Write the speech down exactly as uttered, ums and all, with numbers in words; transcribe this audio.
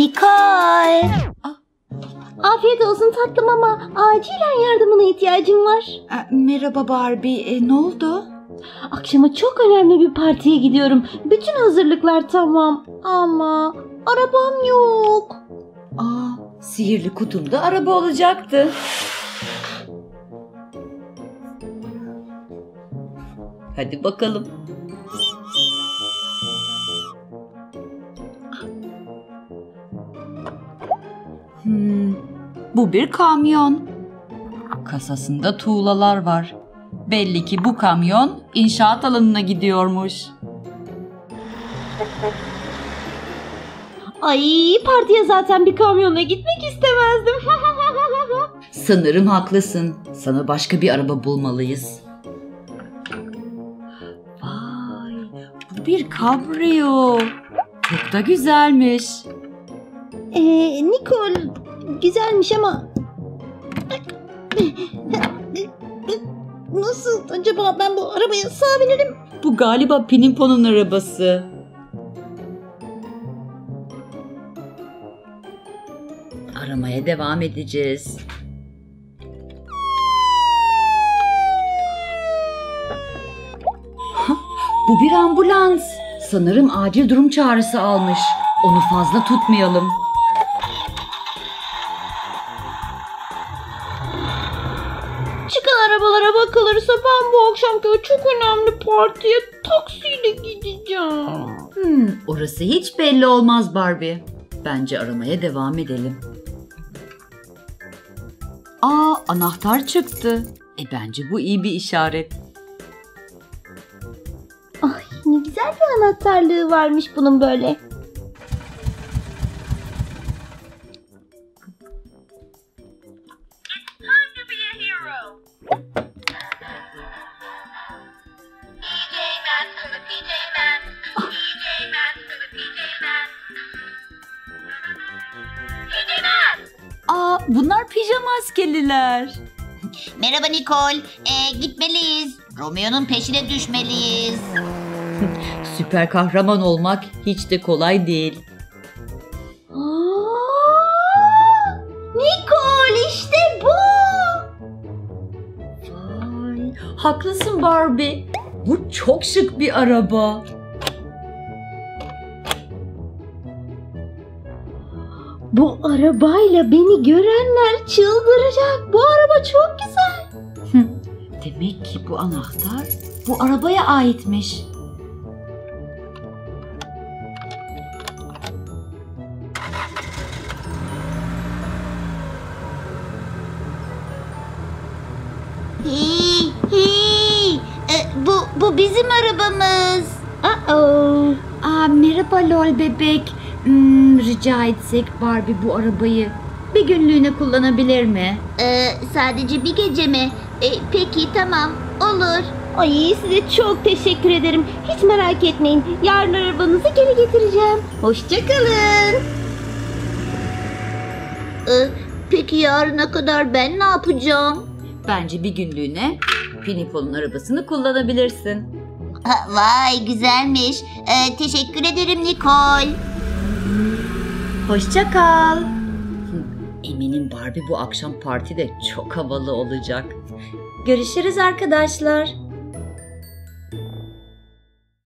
Nicole. Afiyet olsun tatlım ama acilen yardımına ihtiyacım var. Merhaba Barbie. E, ne oldu? Akşama çok önemli bir partiye gidiyorum. Bütün hazırlıklar tamam. Ama arabam yok. Aa, sihirli kutumda araba olacaktı. Hadi bakalım. Hmm, bu bir kamyon. Kasasında tuğlalar var. Belli ki bu kamyon inşaat alanına gidiyormuş. Ay, partiye zaten bir kamyonla gitmek istemezdim. Sanırım haklısın. Sana başka bir araba bulmalıyız. Vay, bu bir kabriyo. Çok da güzelmiş. Ee, Nicole, güzelmiş ama nasıl acaba ben bu arabaya sağ binerim? Bu galiba Pinimpon'un arabası. Aramaya devam edeceğiz. Bu bir ambulans. Sanırım acil durum çağrısı almış. Onu fazla tutmayalım. Çıkan arabalara bakılırsa ben bu akşamki o çok önemli partiye taksiyle gideceğim. Hmm, orası hiç belli olmaz Barbie. Bence aramaya devam edelim. Aa, anahtar çıktı. E bence bu iyi bir işaret. Ay, ne güzel bir anahtarlığı varmış bunun böyle. Aa, bunlar pijama askeriler. Merhaba Nicole. Ee, gitmeliyiz. Romeo'nun peşine düşmeliyiz. Süper kahraman olmak hiç de kolay değil. Aa, Nicole işte bu. Vay, haklısın Barbie. Bu çok şık bir araba. Bu arabayla beni görenler çıldıracak. Bu araba çok güzel. Hı, demek ki bu anahtar bu arabaya aitmiş. Hi, hi. E, bu, bu bizim arabamız. Uh-oh. Aa, merhaba Lol bebek. Hmm, rica etsek Barbie bu arabayı bir günlüğüne kullanabilir mi? Ee, sadece bir gece mi? Ee, peki tamam, olur. Ay, size çok teşekkür ederim. Hiç merak etmeyin. Yarın arabanızı geri getireceğim. Hoşçakalın. Ee, peki yarına kadar ben ne yapacağım? Bence bir günlüğüne Pinipol'un arabasını kullanabilirsin. Ha, vay, güzelmiş. Ee, teşekkür ederim Nicole. Hoşça kal. Eminim Barbie bu akşam partide çok havalı olacak. Görüşürüz arkadaşlar.